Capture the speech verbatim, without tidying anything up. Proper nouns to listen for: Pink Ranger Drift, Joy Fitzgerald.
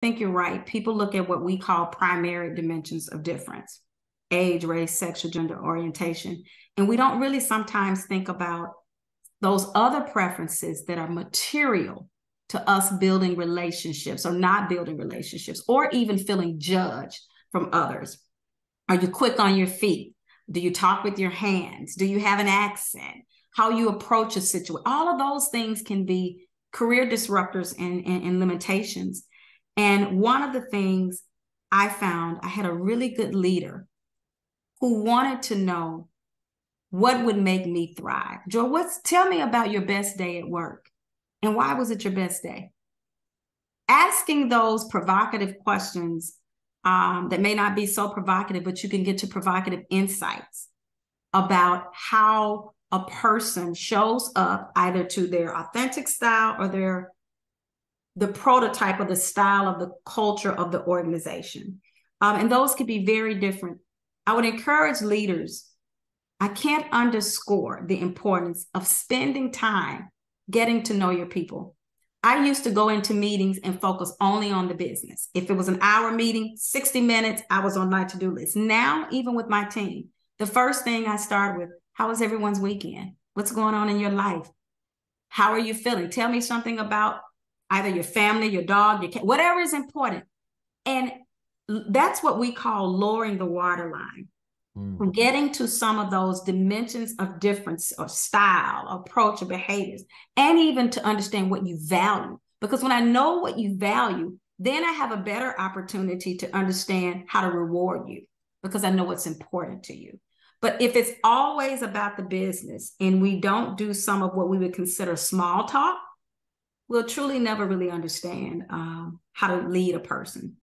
think you're right. People look at what we call primary dimensions of difference, age, race, sexual, gender, orientation. And we don't really sometimes think about those other preferences that are material to us building relationships or not building relationships, or even feeling judged from others. Are you quick on your feet? Do you talk with your hands? Do you have an accent? How you approach a situation? All of those things can be career disruptors and, and, and limitations. And one of the things I found, I had a really good leader who wanted to know what would make me thrive. Joy, what's, tell me about your best day at work. And why was it your best day? Asking those provocative questions um, that may not be so provocative, but you can get to provocative insights about how a person shows up either to their authentic style or their the prototype of the style of the culture of the organization. Um, and those could be very different. I would encourage leaders, I can't underscore the importance of spending time getting to know your people. I used to go into meetings and focus only on the business. If it was an hour meeting, sixty minutes, I was on my to-do list. Now, even with my team, the first thing I start with, how was everyone's weekend? What's going on in your life? How are you feeling? Tell me something about either your family, your dog, your cat, whatever is important. And that's what we call lowering the waterline. Mm. Getting to some of those dimensions of difference or style, approach, or behaviors, and even to understand what you value. Because when I know what you value, then I have a better opportunity to understand how to reward you, because I know what's important to you. But if it's always about the business and we don't do some of what we would consider small talk, we'll truly never really understand um, how to lead a person.